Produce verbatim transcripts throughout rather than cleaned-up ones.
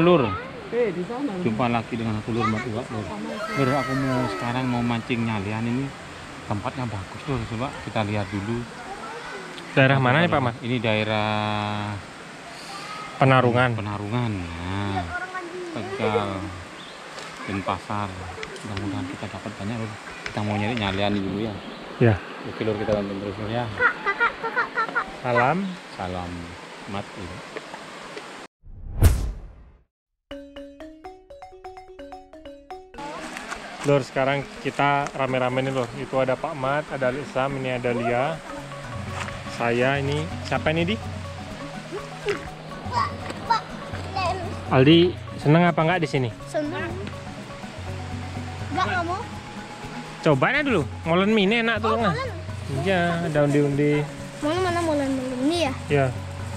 Lur, hey, di sana. Jumpa lagi dengan aku Lur Matiwak. Lur, aku mau sekarang mau mancing nyalian ini. Tempatnya bagus Lur, coba kita lihat dulu. Daerah mana nih Pak Mas? Ini daerah Penarungan. Penarungan. Nah, Tegal, Denpasar. Mudah-mudahan kita dapat banyak Lur. Kita mau nyari nyalian dulu ya. Ya. Oke Lur, kita lanjut terus Lur ya. Kak, kakak, kakak, kakak. Salam, salam Mat. Lur, sekarang kita rame-rame nih Lur. Itu ada Pak Mat, ada Lisam, ini ada Lia. Saya ini, siapa ini Di? Aldi, seneng apa enggak di sini? Seneng. Enggak, enggak mau. Cobain dulu, molen mie ini enak tuh. Oh, molen. Iya, ada undi-undi. Molen mana molen? Molen ini ya? Iya.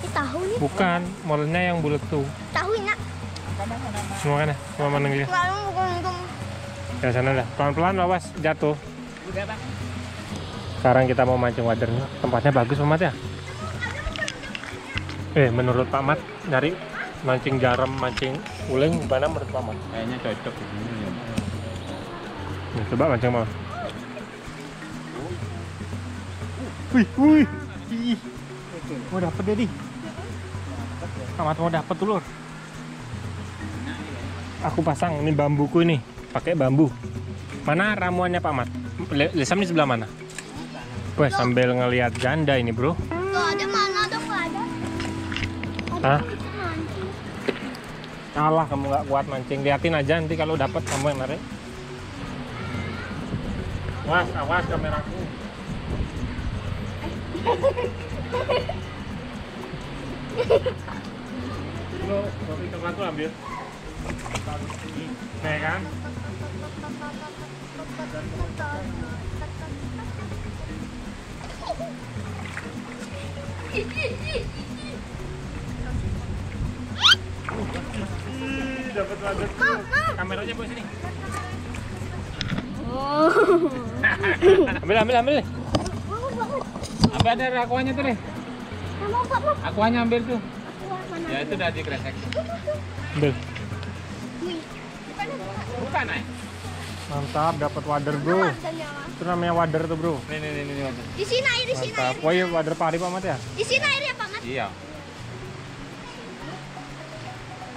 Ini tahu nih. Bukan, molennya yang bulat tuh. Tahu enak. Mau makan ya? Mau makan lagi ya? Ya sana dah, pelan-pelan awas jatuh. Udah, Bang. Sekarang kita mau mancing wadernya. Tempatnya bagus Pak Mat ya. Eh, menurut Pak Mat dari mancing garam, mancing uling gimana menurut Pak Mat? Kayaknya cocok di sini ya. Nah, coba mancing Pak. Wih, wih. Ih. Mau dapat dia, Di. Pak Mat mau dapat tuh, Lur. Aku pasang ini bambuku ini. Pakai bambu. Mana ramuannya Pak Mat? Lisam di sebelah mana? Wah, sambil ngelihat ganda ini, Bro. Tuh ada mana dong, enggak ada. Ada. Hah? Alah, kamu nggak kuat mancing. Liatin aja nanti kalau dapat kamu yang narik. Awas, awas kameraku. Lo, kopi coklat tuh ambil. Nah, kan? Dapat lagi. Kameranya buat sini. Oh. Ambil, ambil, ambil. Ambil ada akuannya tuh deh. Akuannya ambil tuh. Ya itu udah dikresek. Ambil. Bukan, eh? Mantap, dapat wader Bro. Itu namanya wader tuh Bro. Nih nih nih nih. Di sini air, di sini air. Woi, wader pari Pak Mat ya? Di sini air ya Pak Mat? Iya.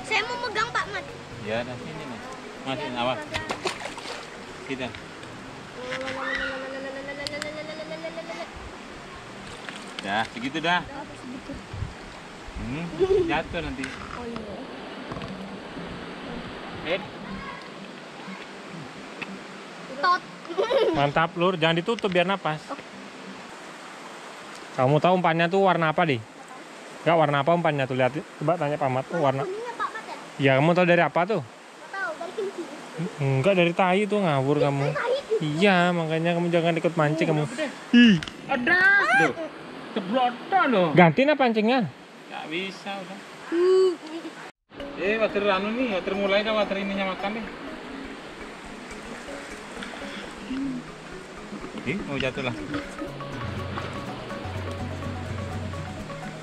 Saya mau megang Pak Mat. Iya, di sini nih. Mas, awas. Kita. Ya, segitu dah. Hmm, jatuh nanti. Oh iya. Eh. Mantap Lur, jangan ditutup biar napas. Oh. Kamu tahu umpannya tuh warna apa Di? Enggak warna apa umpannya tuh, lihat coba tanya Pak Mat tuh warna. Kuningnya Pak Mat ya? Ya, kamu tahu dari apa tuh? Enggak tahu, dari kelinci. Enggak, dari tai tuh, ngawur kamu. Iya, makanya kamu jangan ikut mancing kamu. Ih, ada. Loh. Keblotan loh. Gantiin apa pancingnya? Enggak bisa udah. Eh, water anu nih, water mulai dah water ininya makan nih. Ih, mau jatuh lah.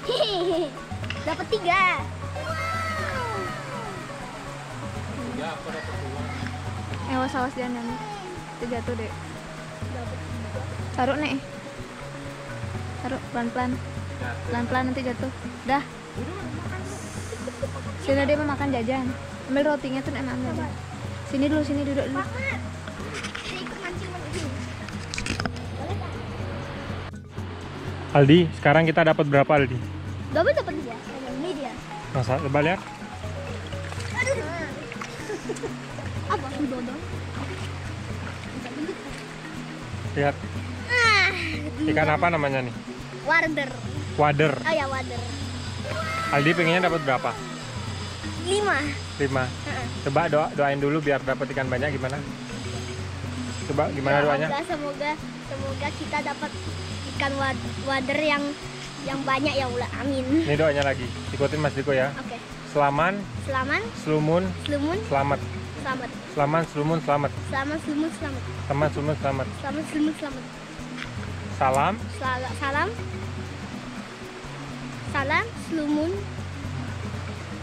Hehehe, dapat tiga. Tiga, aku dapat dua. Eh, awas-awas jangan nangis. Itu jatuh deh. Taruh nih. Taruh pelan-pelan. Pelan-pelan nanti jatuh. Dah. Sini dia mau makan jajan. Ambil rotinya tuh enak aja. Sini dulu, sini duduk dulu. Aldi, sekarang kita dapat berapa Aldi? Dapat dapat dia, ini dia. Masa, coba lihat. Aduh. Apa sih dodol? Lihat. Ah, Ikan apa namanya nih? Warder. Wader. Oh ya, wader. Aldi pengennya dapat berapa? Lima. Lima. Uh-uh. Coba doa doain dulu biar dapat ikan banyak gimana? Coba gimana ya, doanya? Semoga, semoga semoga kita dapat ikan wad, wader yang yang banyak ya Ula. Amin. Ini doanya lagi. Ikutin Mas Diko ya. Oke. Okay. Selaman. Selaman. Selumun. Selumun. Selamat. Selamat. Selaman, selumun, selamat. Selaman, selumun, selamat. Selaman, selumun, selamat. Selaman, selumun, selamat. Salam. Sal salam. Salam selumun.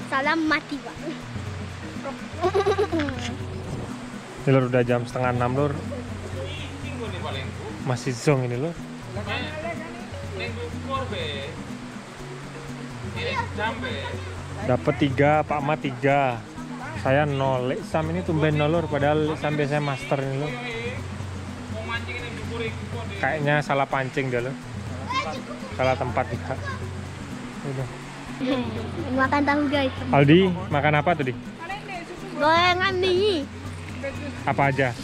Salam matiwak. Ini lor udah jam setengah enam lor. Masih zong ini lor. Dapat tiga, Pak Ma tiga. Saya nol. Sam ini tumben nol lor. Padahal sampai saya master ini lor. Kayaknya salah pancing deh lor. Salah tempat juga. Udah. Makan tahu guys. Aldi makan apa tadi? Gorengan mie. Apa aja?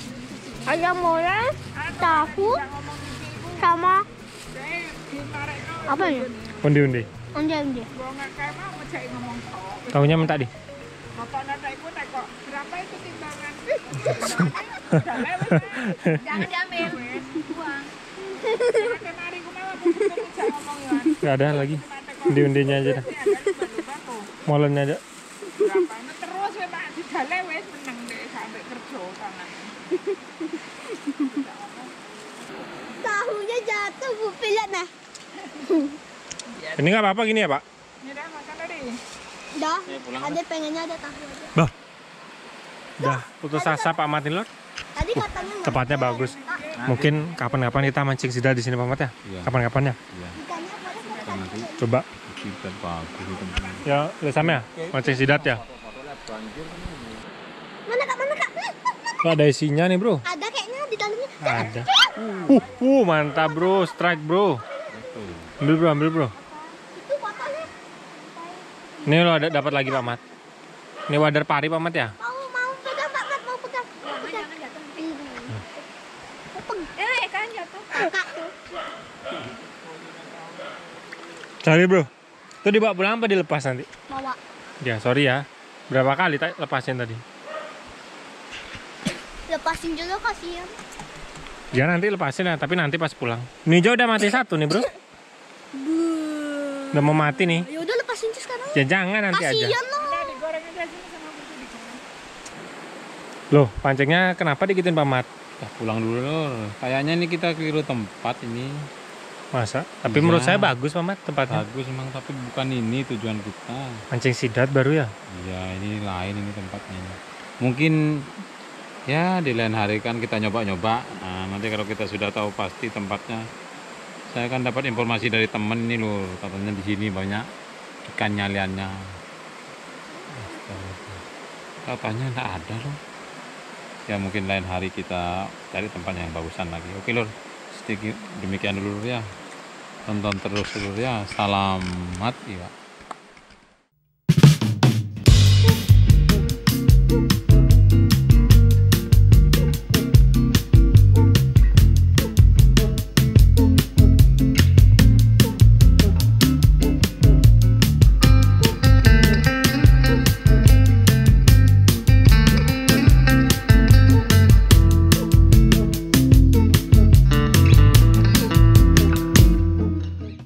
Ayam goreng, tahu, sama apa ya? Undi-undi. Undi-undi. Tahunya minta di. Berapa itu timbangan? Jangan diambil. Gak ada lagi. Undi-undinya aja dah. Molennya aja. Terus we Pak digale wis meneng nek sampe kerja tangannya. Tahunya jatuh Bu Pilat nah. Ini enggak apa-apa gini ya, Pak? Ini dah makan tadi. Dah. Ada pengennya ada tahu aja. Bah. Dah, putus asa Pak Matin Lor. Tadi katanya tempatnya bagus. Mungkin kapan-kapan kita mancing sidat di sini Pak Mat ya? Kapan-kapan ya? Coba ya, udah sama ya? Mancing sidat ya? Mana kak, mana kak? Tuh ada isinya nih bro. Ada kayaknya di dalamnya. Ada. Uh, uh, mantap bro, strike bro. Ambil bro, ambil bro. Itu fotonya. Ini lo ada dapat lagi Pak Mat. Ini wader pari Pak Mat ya? Mau, mau pegang Pak Mat, mau pegang. Mau pegang. Eh, kan jatuh. Kakak. Sorry bro, itu dibawa pulang apa dilepas nanti? Bawa. Ya sorry ya, berapa kali lepasin tadi? Lepasin juga kasihan. Ya nanti lepasin ya, tapi nanti pas pulang. Ninja udah mati satu nih bro. Udah mau mati nih. Ya udah lepasin aja sekarang. Ya jangan nanti kasian aja. Kasihan loh. Loh pancingnya kenapa digituin Pak Mat? Ya pulang dulu loh, kayaknya ini kita keliru tempat ini. Masa? Tapi ya, menurut saya bagus Pak Mat tempatnya. Bagus emang, tapi bukan ini tujuan kita. Mancing sidat baru ya? Iya, ini lain ini tempatnya. Mungkin ya di lain hari kan kita nyoba-nyoba. Nah, nanti kalau kita sudah tahu pasti tempatnya. Saya kan dapat informasi dari temen nih loh, katanya di sini banyak ikan nyaliannya. Katanya enggak ada loh. Ya mungkin lain hari kita cari tempat yang bagusan lagi. Oke lor. Demikian dulu ya, tonton terus dulu ya, salamat ya.